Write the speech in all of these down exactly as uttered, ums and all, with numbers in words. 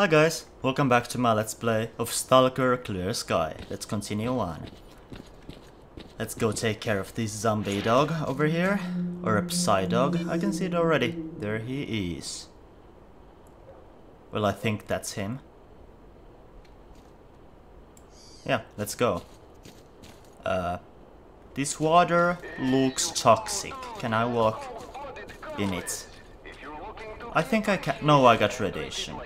Hi guys, welcome back to my let's play of Stalker Clear Sky. Let's continue on. Let's go take care of this zombie dog over here. Or a psy dog, I can see it already. There he is. Well, I think that's him. Yeah, let's go. Uh, this water looks toxic. Can I walk in it? I think I can. No, I got radiation.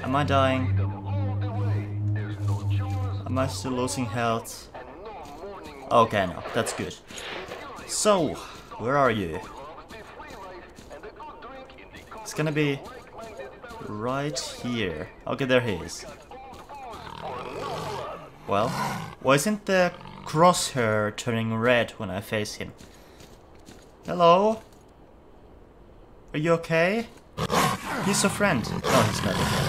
Am I dying? Am I still losing health? Okay, no, that's good. So, where are you? It's gonna be right here. Okay, there he is. Well, why isn't the crosshair turning red when I face him? Hello? Are you okay? He's a friend. No, he's not a friend.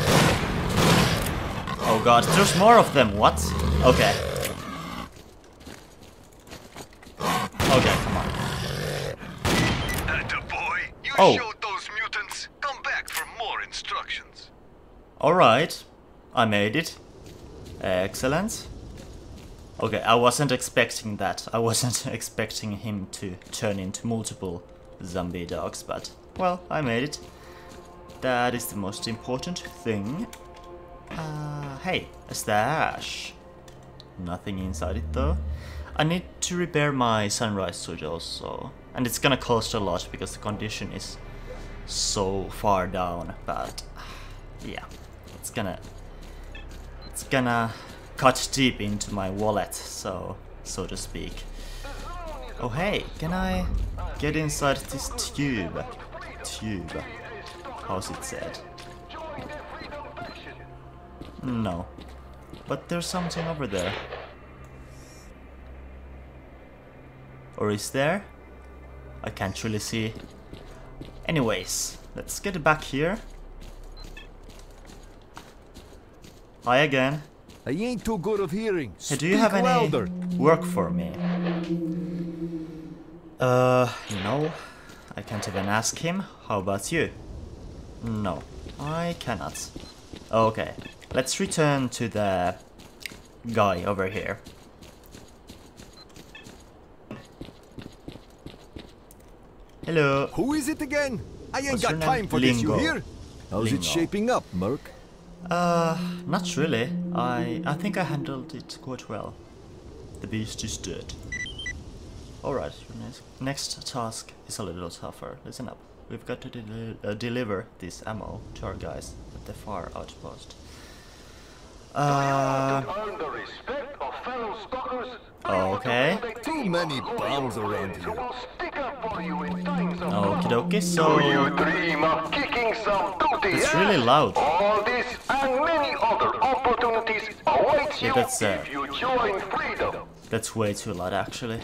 Oh god, there's more of them, what? Okay. Okay, come on. Attaboy, you oh. showed those mutants. Come back for more instructions. Alright, I made it. Excellent. Okay, I wasn't expecting that. I wasn't expecting him to turn into multiple zombie dogs, but... well, I made it. That is the most important thing. Uh, hey, a stash. Nothing inside it though. I need to repair my sunrise suit also. And it's gonna cost a lot because the condition is so far down. But yeah, it's gonna it's gonna cut deep into my wallet, so so to speak. Oh hey, can I get inside this tube? Tube. How's it said? No. But there's something over there. Or is there? I can't really see. Anyways, let's get back here. Hi again. I ain't too good of hearing. Hey, do you have any work for me? Uh, no. I can't even ask him. How about you? No, I cannot. Okay. Let's return to the guy over here. Hello. Who is it again? I ain't got time for this, you hear? How's it shaping up, Merc? Uh, not really. I I think I handled it quite well. The beast is dead. Alright, next task is a little tougher. Listen up. We've got to de uh, deliver this ammo to our guys at the far outpost. Uh, okay. Too many bombs around here. Okie dokie, so it's really loud. All this and many other opportunities await you if you join freedom. That's way too loud, actually.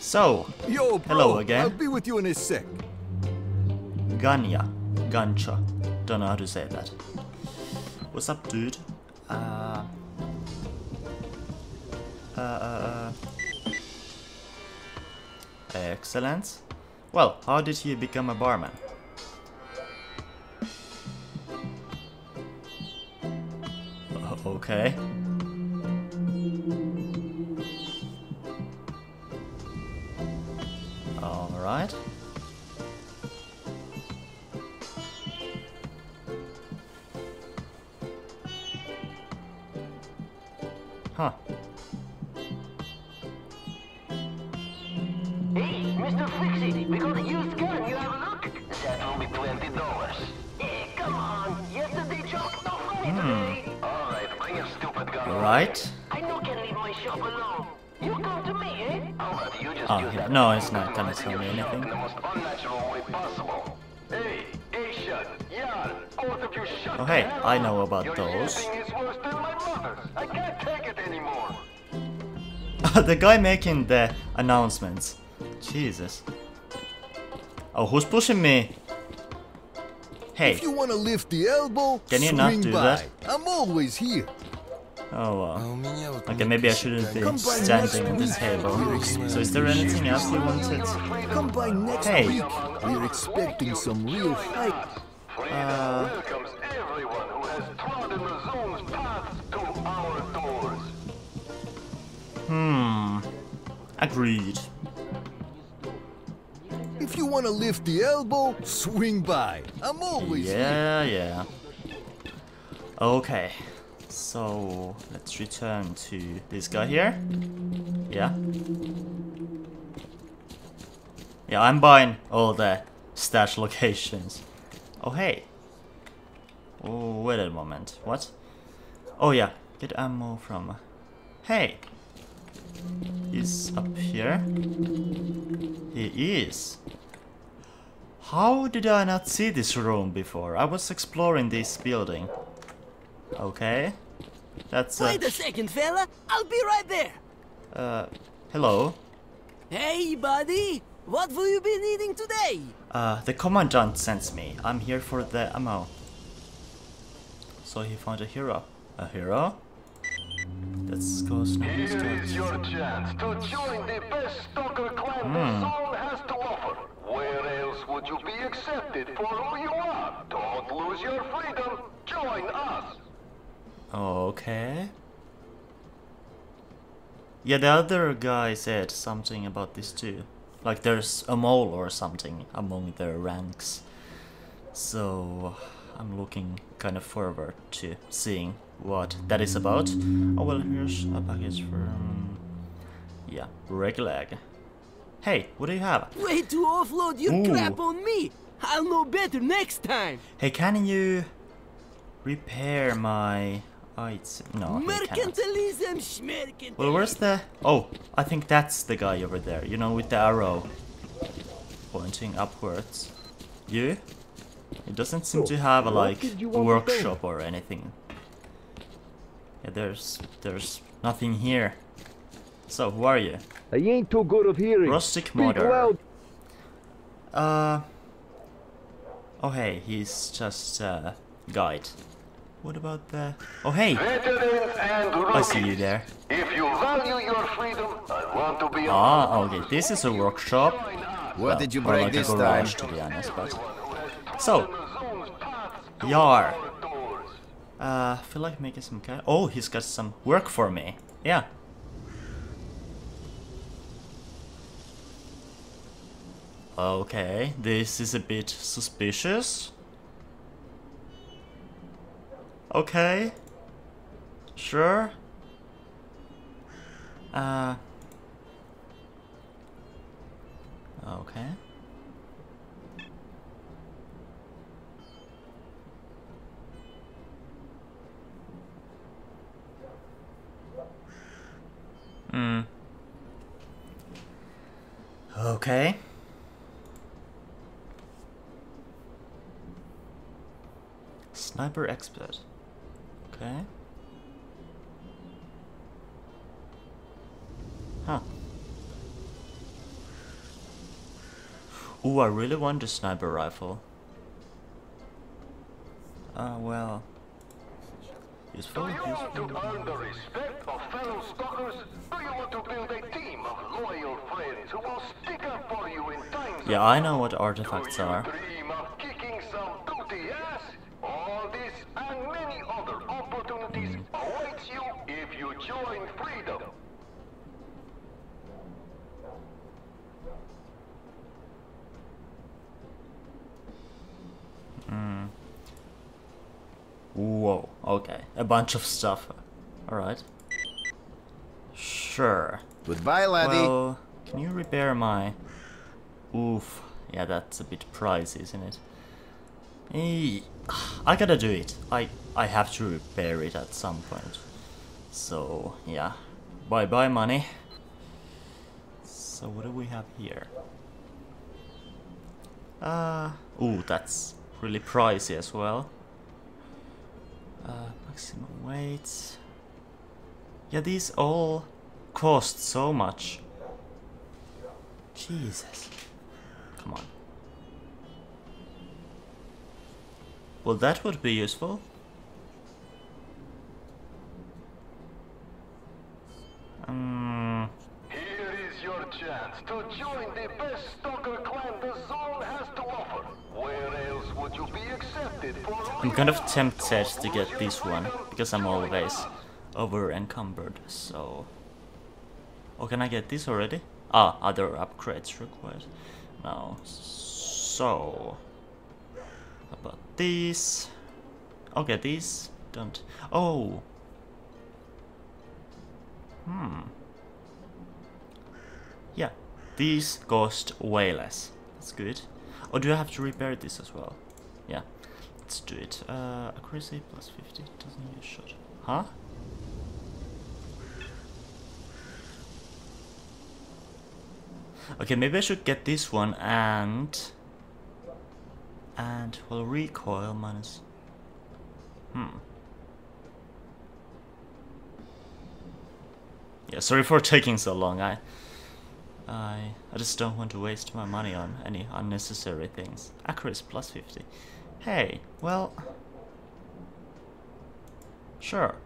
So, yo, bro, hello again. I'll be with you in a sec. Ganya, Gancha. Don't know how to say that. What's up, dude? Uh, uh, uh, excellent. Well, how did he become a barman? Okay. All right. Huh. Hey, Mister Fixie, we got a used gun, you have a look? That will be twenty dollars. Hey, come on, yesterday joke, no funny today. Hmm. Alright, bring your stupid gun. Alright. I know can leave my shop alone. You come to me, eh? How about you just oh, yeah. No, it's not gonna tell me anything. The most unnatural way possible. Hey, Asian, Yarn, both of you shut. Oh hey, I know about your those. I can't take it anymore. The guy making the announcements. Jesus. Oh, who's pushing me? Hey. If you want to lift the elbow, can you not do by. that? I'm always here. Oh wow. Okay, maybe I shouldn't be standing at this table. So is there anything else you wanted? Come by next hey. Week. We're expecting some real hype. uh, welcomes everyone who has trodden the zone's paths to our doors. Hmm. Agreed. If you want to lift the elbow, swing by. I'm always yeah, here. Yeah, yeah. Okay. So, let's return to this guy here. Yeah. Yeah, I'm buying all the stash locations. Oh, hey. Oh, wait a moment. What? Oh, yeah. Get ammo from... Hey. He's up here. He is. How did I not see this room before? I was exploring this building. Okay. That's uh... Wait a second, fella. I'll be right there. Uh, hello. Hey, buddy. What will you be needing today? Uh, the commandant sends me. I'm here for the ammo. So he found a hero. A hero? Let's go. Here is your chance to join the best stalker clan mm. the zone has to offer. Where else would you be accepted for who you are? Don't lose your freedom. Join us. Okay. Yeah, the other guy said something about this too. Like there's a mole or something among their ranks. So I'm looking kind of forward to seeing what that is about. Oh well, here's a package from... Yeah, Reglag. Hey, what do you have? Way to offload your Ooh. crap on me! I'll know better next time! Hey, can you... repair my... Oh, it's... no, mercantilism. Well, where's the... Oh, I think that's the guy over there, you know, with the arrow pointing upwards. You? It doesn't seem to have a, like, workshop or anything. Yeah, there's there's nothing here. So who are you? I ain't too good of hearing. Rustic mother. Uh. Oh hey, he's just uh, guide. What about the? Oh hey. I see you there. If you value your freedom, I want to be ah, okay. This is a workshop. What well, did you break like this a garage, time? To be honest, but. So. Yar. Uh, I feel like making some kind. Oh, he's got some work for me. Yeah. Okay, this is a bit suspicious. Okay. Sure. Uh. Okay. Hmm. Okay. Sniper expert. Okay. Huh. Ooh, I really want a sniper rifle. Ah, uh, well. Useful, Do you useful. want to earn the respect of fellow stalkers? Do you want to build a team of loyal friends who will stick up for you in times? Yeah, I know what artifacts are. Do you dream of kicking some booty ass? All this and many other opportunities await you if you join freedom. Hmm. Whoa, okay. A bunch of stuff. Alright. Sure. Goodbye, laddie. Well, can you repair my... Oof. Yeah, that's a bit pricey, isn't it? Eee. I gotta do it. I, I have to repair it at some point. So, yeah. Bye-bye, money. So, what do we have here? Uh, ooh, that's really pricey as well. Uh, maximum weight. Yeah, these all cost so much. Jesus. Come on. Well, that would be useful. Um. Here is your chance chance to join the best stalker clan the zone has to offer. Where else would you be accepted for? I'm kind of tempted to get this one because I'm always over encumbered. So, oh, can I get this already? Ah, other upgrades required. Now, so about this. Okay, these don't. Oh. Hmm. Yeah, these cost way less. That's good. Or do I have to repair this as well? Yeah, let's do it. Uh, accuracy plus fifty doesn't need a shot. Huh? Okay, maybe I should get this one and and well, recoil minus. Hmm. Yeah, sorry for taking so long. I. I I just don't want to waste my money on any unnecessary things. Accuracy plus fifty. Hey, well, sure.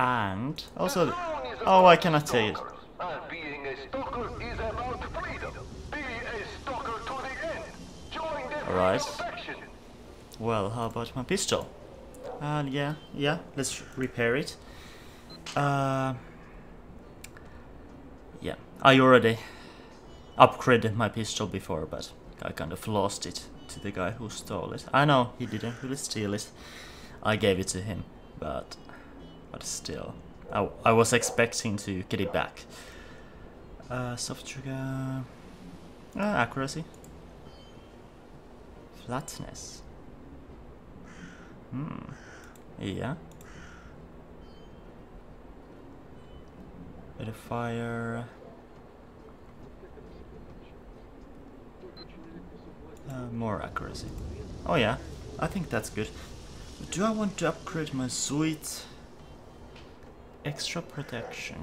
And also, oh, I cannot take it. All right. Well, how about my pistol? Uh, yeah, yeah. Let's repair it. Uh. Yeah, I already upgraded my pistol before, but I kind of lost it to the guy who stole it. I know, he didn't really steal it. I gave it to him, but but still. I, I was expecting to get it back. Uh, soft trigger... Uh, accuracy. Flatness. Hmm. Yeah. Bit of fire. Uh, more accuracy. Oh yeah, I think that's good. Do I want to upgrade my suit? Extra protection.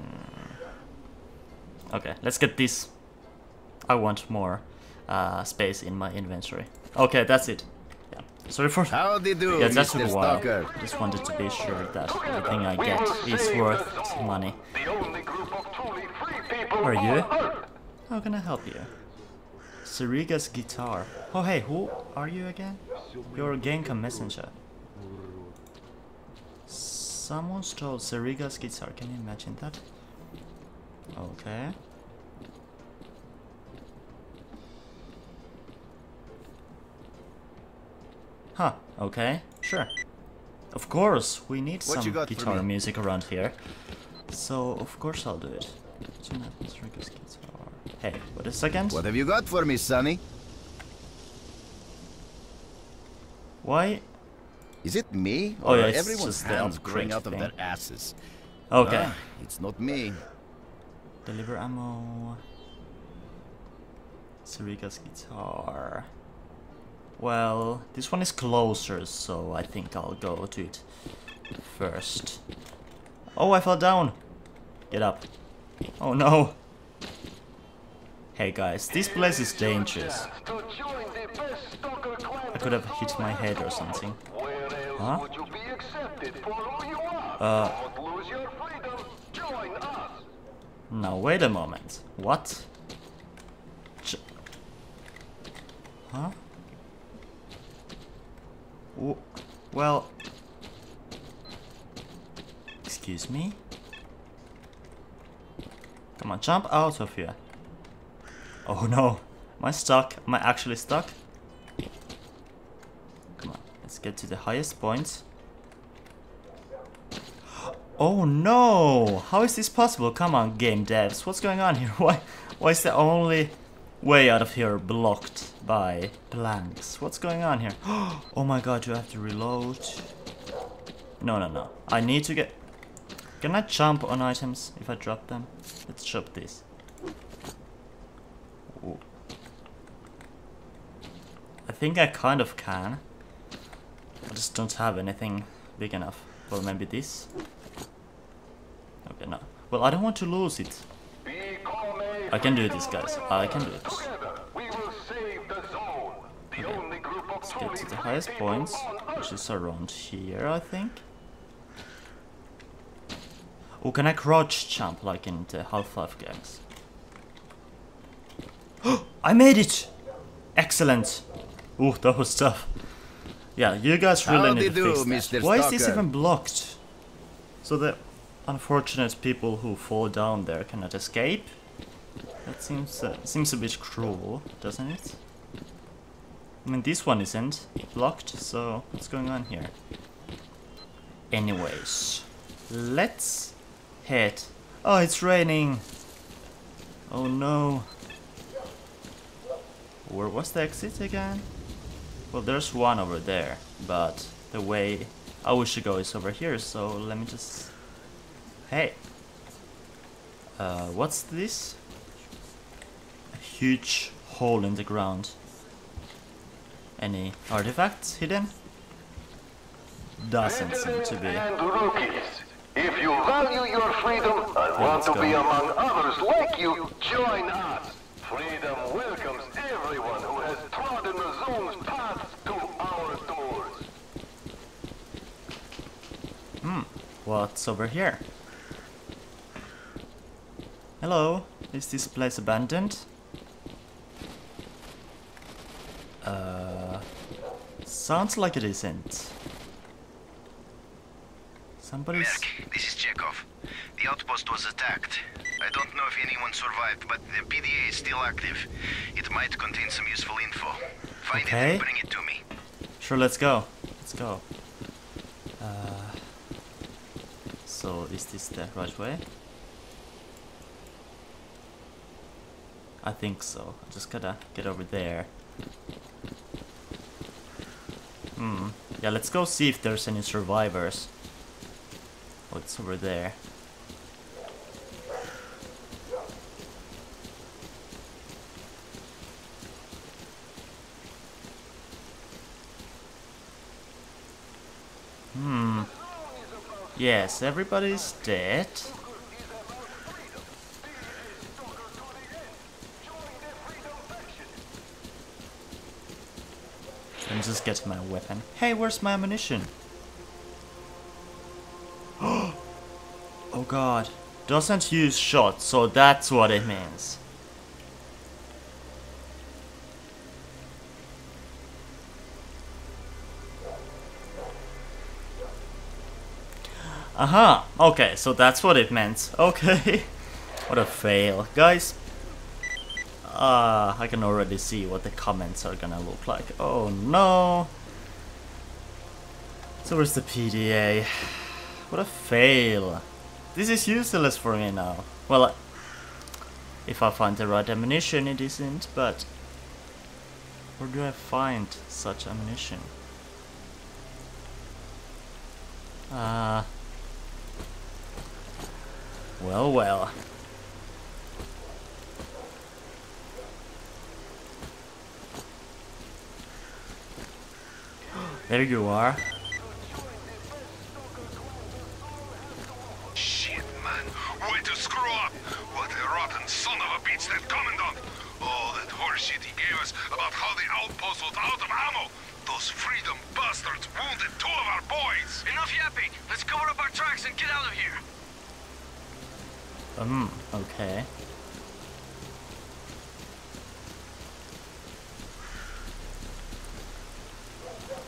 Okay, let's get this. I want more uh, space in my inventory. Okay, that's it. Yeah. Sorry for. How do you do, yeah, that's Mister Stalker. I just wanted to be sure that everything I get is worth money. Who are you? How can I help you? Seriga's guitar. Oh hey, who are you again? You're a Genka messenger. Someone stole Seriga's guitar, can you imagine that? Okay. Huh, okay, sure. Of course, we need what some guitar music around here. So, of course I'll do it. Hey, wait a second. What have you got for me, Sonny? Why? Is it me? Or oh yeah, it's everyone's just hands growing out of their asses. Okay. Ah, it's not me. Deliver ammo. Seriga's guitar. Well, this one is closer, so I think I'll go to it first. Oh, I fell down. Get up. Oh no! Hey guys, this place is dangerous. I could have hit my head or something. Huh? Uh... Now wait a moment. What? Ch huh? W well... Excuse me? Come on, jump out of here. Oh no. Am I stuck? Am I actually stuck? Come on, let's get to the highest point. Oh no! How is this possible? Come on, game devs. What's going on here? Why, why is the only way out of here blocked by planks? What's going on here? Oh my god, do I have to reload? No, no, no. I need to get... Can I jump on items if I drop them? Let's chop this. Ooh. I think I kind of can. I just don't have anything big enough. Well, maybe this. Okay, no. Well, I don't want to lose it. I can do this, guys. I can do it. Okay. Let's get to the highest points, which is around here, I think. Oh, can I crouch jump like in the Half-Life games? I made it! Excellent. Ooh, that was tough. Yeah, you guys really How need to fix do, that. Why is this even blocked? So the unfortunate people who fall down there cannot escape? That seems uh, seems a bit cruel, doesn't it? I mean, this one isn't blocked, so what's going on here? Anyways, let's head. Oh, it's raining! Oh no. Where was the exit again? Well, there's one over there, but the way I wish to go is over here, so let me just... Hey! Uh, what's this? A huge hole in the ground. Any artifacts hidden? Doesn't seem to be. And rookies, if you value your freedom and yeah, want to go. be among others like you, join us! Freedom welcomes everyone who has trodden the zone's path to our doors. Hmm, what's over here? Hello, is this place abandoned? Uh, sounds like it isn't. Somebody's... Merk, this is Chekhov. The outpost was attacked. I don't know if anyone survived, but the P D A is still active. It might contain some useful info. Find okay. it and bring it to me. Sure, let's go. Let's go. Uh, so, is this the right way? I think so. I just gotta get over there. Hmm. Yeah, let's go see if there's any survivors. Oh, it's over there. Hmm. Yes, everybody's dead. Let me just get my weapon. Hey, where's my ammunition? Oh god. Doesn't use shots, so that's what it means. Aha, uh-huh. Okay, so that's what it meant. Okay. What a fail. Guys, uh, I can already see what the comments are gonna look like. Oh no. So where's the P D A? What a fail. This is useless for me now. Well, if I find the right ammunition, it isn't, but... Where do I find such ammunition? Uh... Well, well. There you are. Shit, man. Way to screw up. What a rotten son of a bitch that commandant. All that horseshit he gave us about how the outpost was out of ammo. Those freedom bastards wounded two of our boys. Enough yapping. Let's cover up our tracks and get out of here. Um, okay.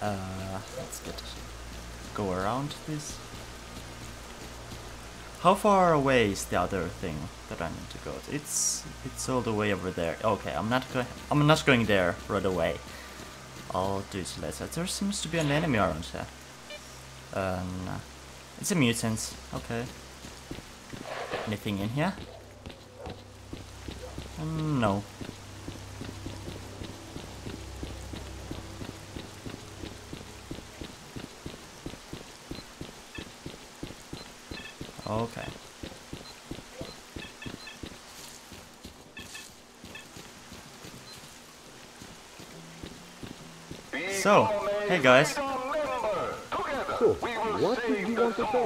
Uh, let's get... Go around this. How far away is the other thing that I need to go to? It's... It's all the way over there. Okay, I'm not going... I'm not going there right away. I'll do it later. There seems to be an enemy around here. Um... It's a mutant. Okay. Anything in here? Um, no. Okay. So, hey guys. Cool. What do you want to do?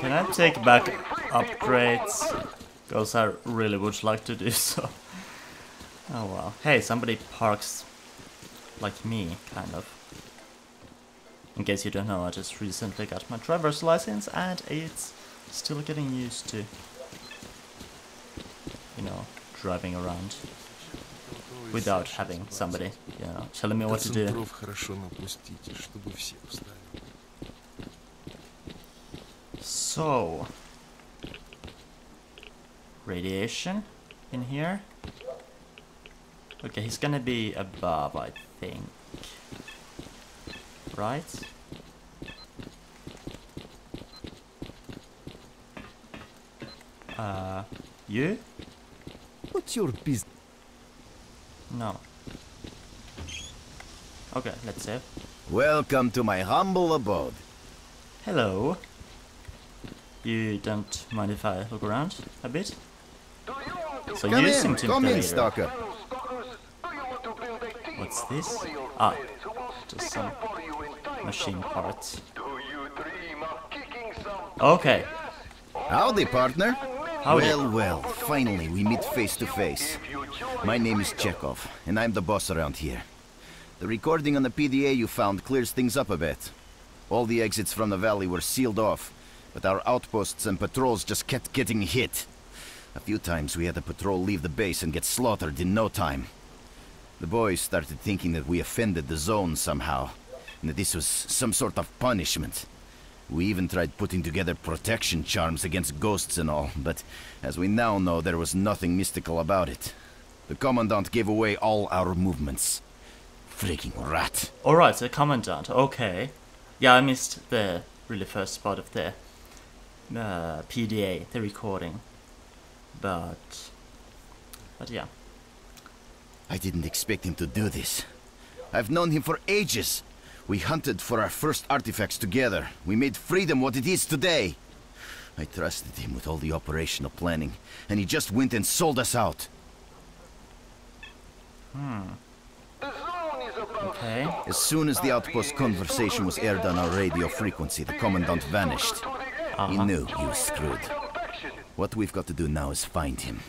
Can I take back upgrades? Because I really would like to do so. Oh well. Hey, somebody parks like me, kind of. In case you don't know, I just recently got my driver's license and it's still getting used to, you know, driving around. without having somebody, you know, telling me what to do. So, radiation in here. Okay, he's gonna be above, I think. Right? Uh, you? What's your business? No. Okay, let's save. Welcome to my humble abode. Hello. You don't mind if I look around a bit? So come you in, seem to come in, Stalker. What's this? Ah, just some machine parts. Okay. Howdy, partner. Howdy. Well, well, finally we meet face to face. My name is Chekhov, and I'm the boss around here. The recording on the P D A you found clears things up a bit. All the exits from the valley were sealed off, but our outposts and patrols just kept getting hit. A few times we had a patrol leave the base and get slaughtered in no time. The boys started thinking that we offended the zone somehow, and that this was some sort of punishment. We even tried putting together protection charms against ghosts and all, but as we now know, there was nothing mystical about it. The Commandant gave away all our movements. Freaking rat. Alright, the Commandant, okay. Yeah, I missed the really first part of the uh, P D A, the recording. But, but yeah. I didn't expect him to do this. I've known him for ages. We hunted for our first artifacts together. We made freedom what it is today. I trusted him with all the operational planning, and he just went and sold us out. Hmm. Okay. As soon as the outpost conversation was aired on our radio frequency, the Commandant vanished. Uh-huh. He knew he was screwed. What we've got to do now is find him.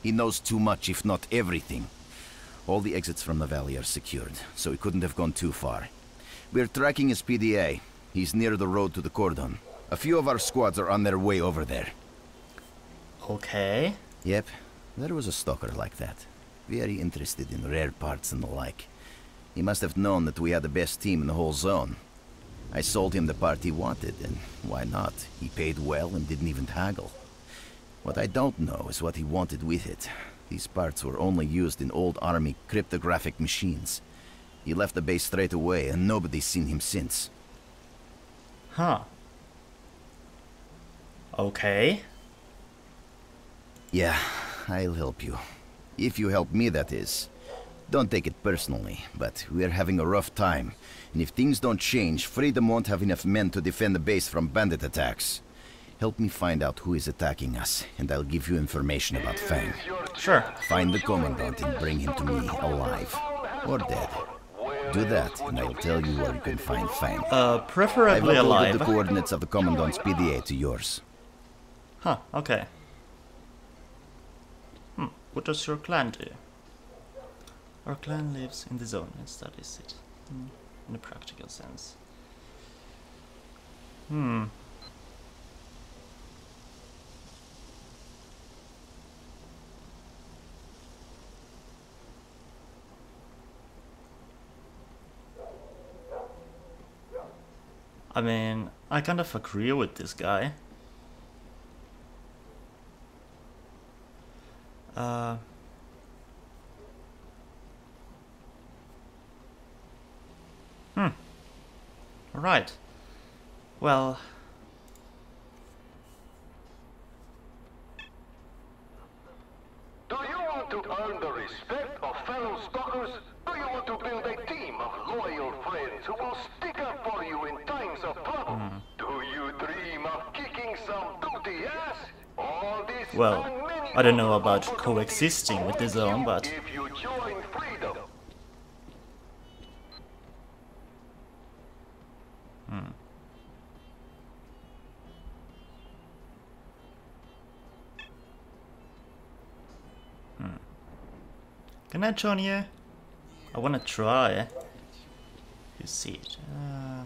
He knows too much, if not everything. All the exits from the valley are secured, so he couldn't have gone too far. We're tracking his P D A. He's near the road to the cordon. A few of our squads are on their way over there. Okay. Yep, there was a stalker like that. Very interested in rare parts and the like. He must have known that we had the best team in the whole zone. I sold him the part he wanted, and why not? He paid well and didn't even haggle. What I don't know is what he wanted with it. These parts were only used in old army cryptographic machines. He left the base straight away, and nobody's seen him since. Huh. Okay. Yeah, I'll help you. If you help me, that is. Don't take it personally, but we're having a rough time. And if things don't change, Freedom won't have enough men to defend the base from bandit attacks. Help me find out who is attacking us, and I'll give you information about Fang. Sure. Find the Commandant and bring him to me alive. Or dead. Do that, and I'll tell you where you can find Fang. Uh, preferably alive. I've uploaded the coordinates of the Commandant's P D A to yours. Huh, okay. Hmm, what does your clan do? Our clan lives in the zone and studies it, mm. in a practical sense. Hmm. I mean, I kind of agree with this guy. Uh, hmm. All right. Well. Do you want to earn the respect of fellow stalkers? Do you want to build a team of loyal friends who will stick up for you in times of trouble? Mm. Do you dream of kicking some booty ass? All this well, I don't know about coexisting with the zone, but if you join Freedom. Hmm. Hmm. Can I join you? I wanna try. You see it? Uh,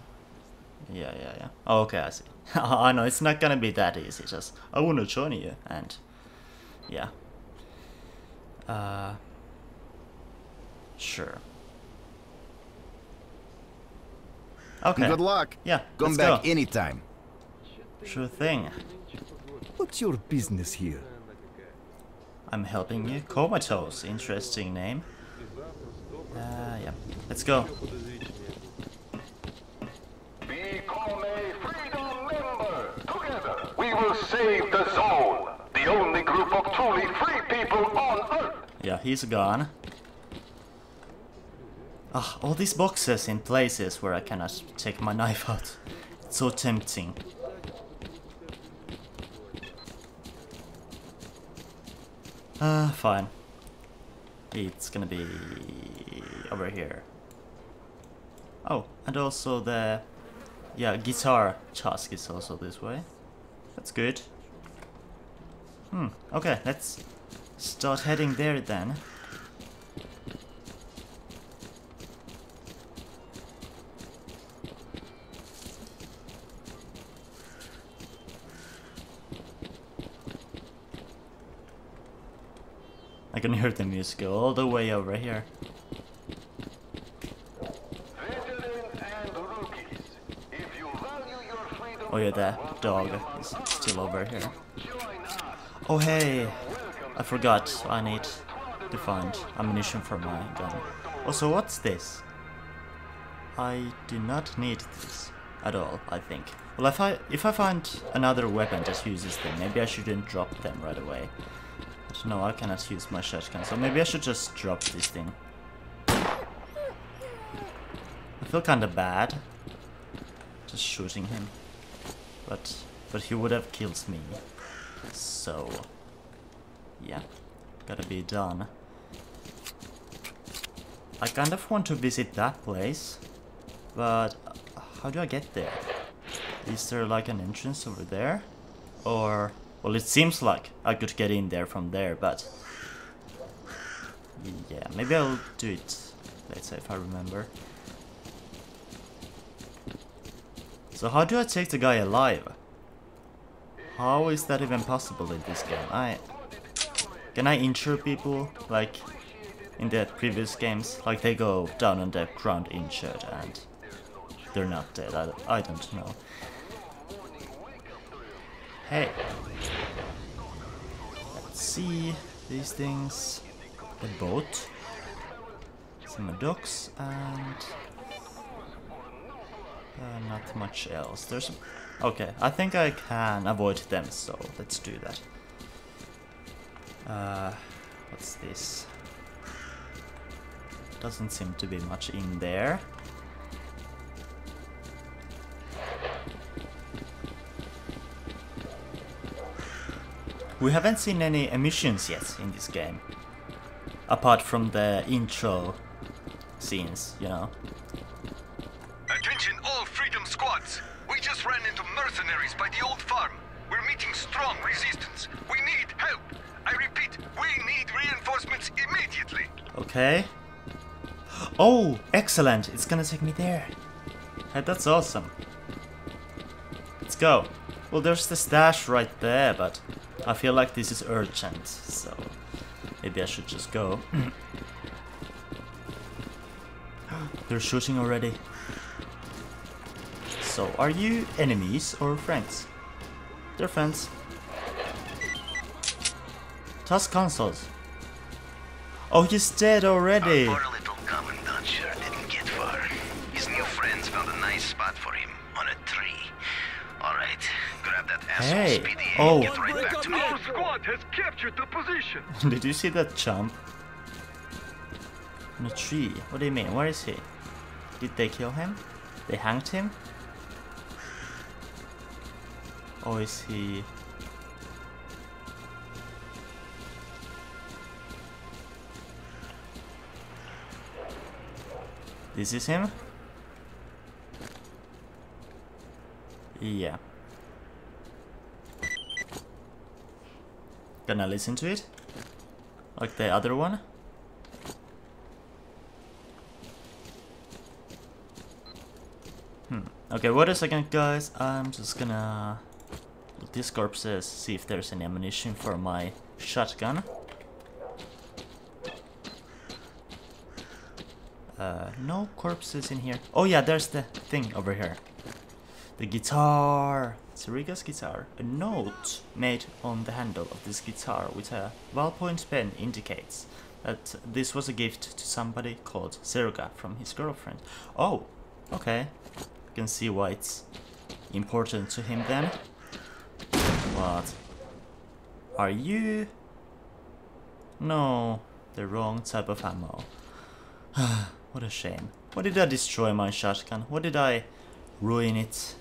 yeah, yeah, yeah. Oh, okay, I see. I know it's not gonna be that easy. Just I wanna join you, and yeah. Uh, Sure. Okay. Good luck. Yeah. Come back go. anytime. Sure thing. What's your business here? I'm helping you. Komatoz. Interesting name. Uh, yeah. Let's go. Become a freedom member. Together, we will save the zone. The only group of truly free people on Earth. Yeah, he's gone. Ah, all these boxes in places where I cannot take my knife out. It's so tempting. Ah, uh, fine. It's gonna be over here. Oh, and also the... Yeah, guitar task is also this way. That's good. Hmm, okay, let's start heading there then. I can hear the music all the way over here. Oh yeah, that dog is still over here. Oh hey, I forgot I need to find ammunition for my gun. Also, what's this? I do not need this at all, I think. Well, if I, if I find another weapon that uses them, maybe I shouldn't drop them right away. But no, I cannot use my shotgun, so maybe I should just drop this thing. I feel kinda bad just shooting him. But, but he would have killed me, so, yeah, gotta be done. I kind of want to visit that place, but how do I get there? Is there like an entrance over there? Or, well, it seems like I could get in there from there, but, yeah, maybe I'll do it later if I remember. So how do I take the guy alive? How is that even possible in this game? I... Can I injure people, like in the previous games? Like they go down on the ground injured and they're not dead, I, I don't know. Hey! Let's see these things. A boat. Some docks and... Uh, not much else. There's... Okay, I think I can avoid them, so let's do that. Uh, what's this? Doesn't seem to be much in there. We haven't seen any emissions yet in this game. Apart from the intro scenes, you know. Attention all freedom squads! We just ran into mercenaries by the old farm. We're meeting strong resistance. We need help. I repeat, we need reinforcements immediately. Okay. Oh, excellent. It's gonna take me there. Hey, that's awesome. Let's go. Well, there's the stash right there, but I feel like this is urgent, so maybe I should just go. They're shooting already. So, are you enemies or friends? They're friends. Task consoles. Oh, he's dead already. Our poor little commandant sure didn't get far. His new friends found a nice spot for him on a tree. All right, grab that asshole hey. Speedy and oh. get right back to me. Our squad has captured the position. Did you see that jump? On a tree. What do you mean? Where is he? Did they kill him? They hanged him? Or is he... This is him? Yeah. Gonna listen to it? Like the other one? Hmm. Okay, wait a second guys, I'm just gonna... This corp says, see if there's any ammunition for my shotgun. Uh, no corpses in here. Oh yeah, there's the thing over here. The guitar. Seriga's guitar. A note made on the handle of this guitar with a ballpoint pen indicates that this was a gift to somebody called Seriga from his girlfriend. Oh, okay. You can see why it's important to him then. What? Are you? No, the wrong type of ammo. What a shame. Why did I destroy my shotgun? Why did I ruin it?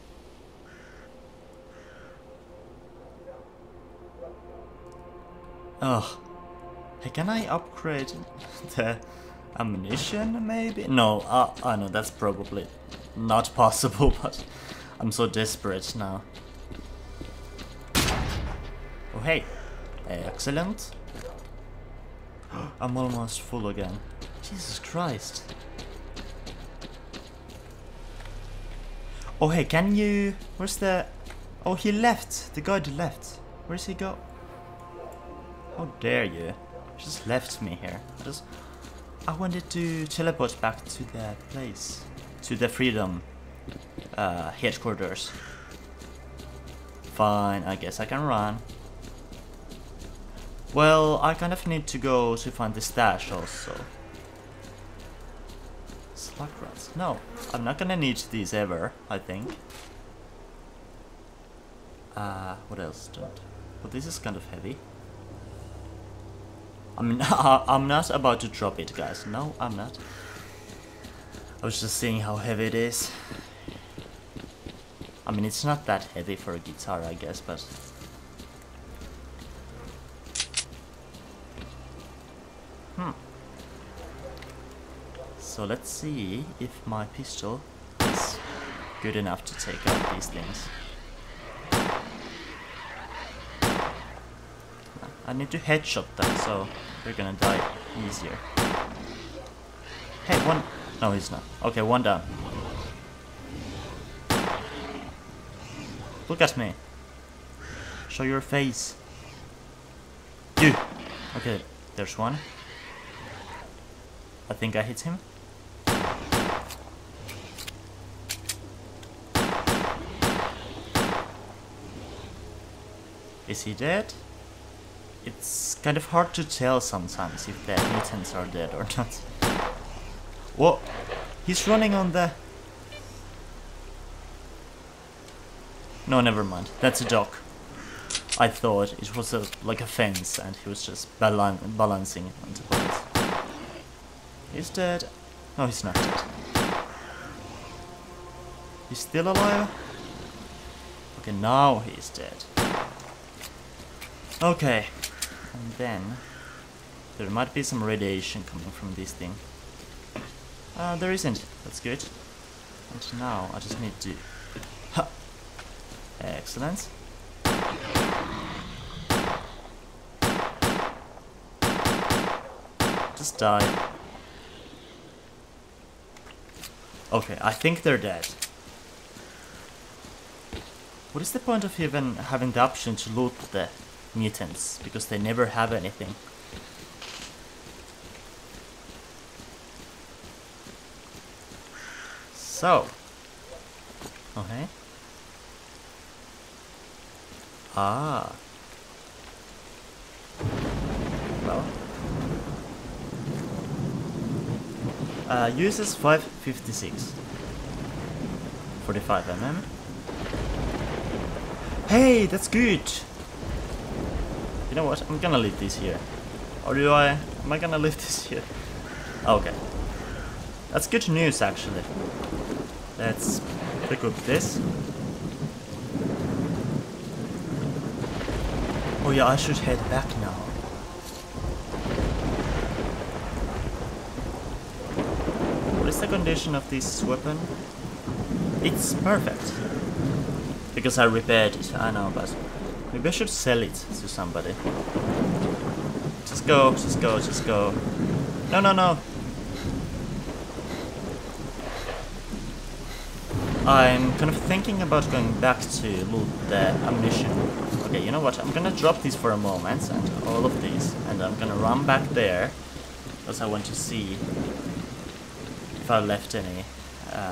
Oh. Hey, can I upgrade the ammunition maybe? No, uh, I know that's probably not possible, but I'm so desperate now. Oh hey, excellent. I'm almost full again. Jesus Christ. Oh hey, can you... Where's the... Oh, he left. The guy left. Where's he go? How dare you. Just left me here. I just I wanted to teleport back to the place, to the Freedom uh, headquarters. Fine, I guess I can run. Well, I kind of need to go to find the stash also. Slug rats. No, I'm not gonna need these ever. I think. Uh, what else? Don't. Well, this is kind of heavy. I'm not, I'm not about to drop it, guys. No, I'm not. I was just seeing how heavy it is. I mean, it's not that heavy for a guitar, I guess, but... Hmm. So let's see if my pistol is good enough to take out these things. I need to headshot them, so they're gonna die easier. Hey, one... No, he's not. Okay, one down. Look at me. Show your face. You! Okay, there's one. I think I hit him. Is he dead? It's kind of hard to tell sometimes if the mutants are dead or not. Whoa! He's running on the... No, never mind. That's a dog. I thought it was a, like a fence and he was just balan balancing on top of it. He's dead. No, he's not dead. He's still alive? Okay, now he's dead. Okay. And then, there might be some radiation coming from this thing. Uh, there isn't. That's good. And now, I just need to... Ha! Excellent. Just die. Okay, I think they're dead. What is the point of even having the option to loot the mutants? Because they never have anything. So, okay. Ah. Well. Uh, uses five fifty-six. forty-five millimeters. Hey, that's good. You know what? I'm gonna leave this here. Or do I? Am I gonna leave this here? Okay. That's good news, actually. Let's pick up this. Oh yeah, I should head back now. What is the condition of this weapon? It's perfect. Because I repaired it, I know, but... Maybe I should sell it to somebody. Just go, just go, just go. No, no, no. I'm kind of thinking about going back to loot the ammunition. Okay, you know what? I'm gonna drop these for a moment, and all of these. And I'm gonna run back there, because I want to see if I left any uh,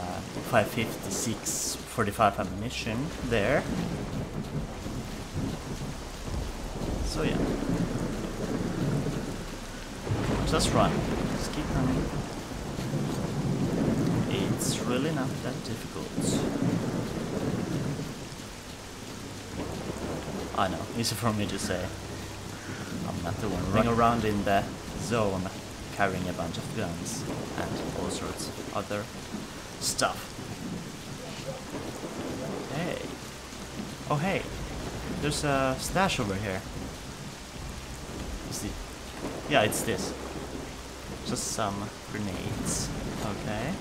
five fifty-six forty-five ammunition there. So yeah, just run, just keep running. It's really not that difficult. I know, easy for me to say. I'm not the one running around in the zone carrying a bunch of guns and all sorts of other stuff. Hey. Oh hey, there's a stash over here. Is it? Yeah, it's this. Just some grenades. Okay.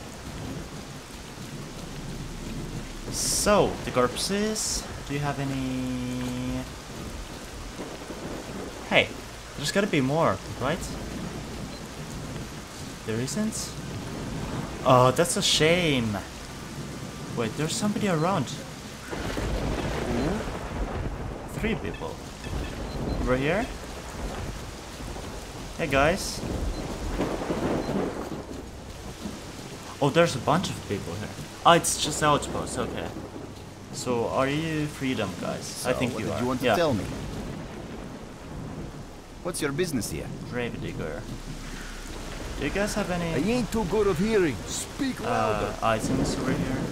So, the corpses, do you have any... Hey, there's gotta be more, right? There isn't? Oh, that's a shame. Wait, there's somebody around. Ooh. Three people. Over here? Hey guys. Oh, there's a bunch of people here. Ah, it's just outposts, okay. So, are you freedom guys? So I think what you did are. You want to yeah. tell me? What's your business here? Grave digger. Do you guys have any... I ain't too good of hearing. Speak louder. Uh, items over here.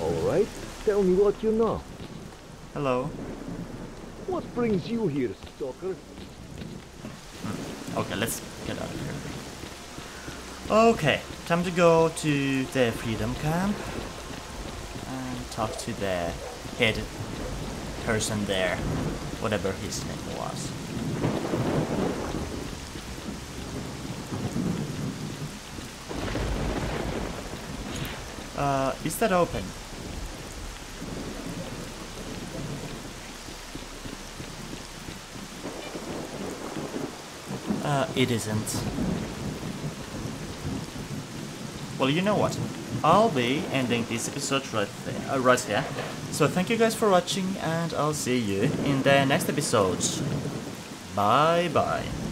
Alright, tell me what you know. Hello. What brings you here, stalker? Hmm. Okay, let's get out of here. Okay, time to go to the freedom camp. And talk to the head person there. Whatever his name was. Uh, is that open? Uh, it isn't. Well, you know what? I'll be ending this episode right there, uh, right here. So thank you guys for watching, and I'll see you in the next episode. Bye bye.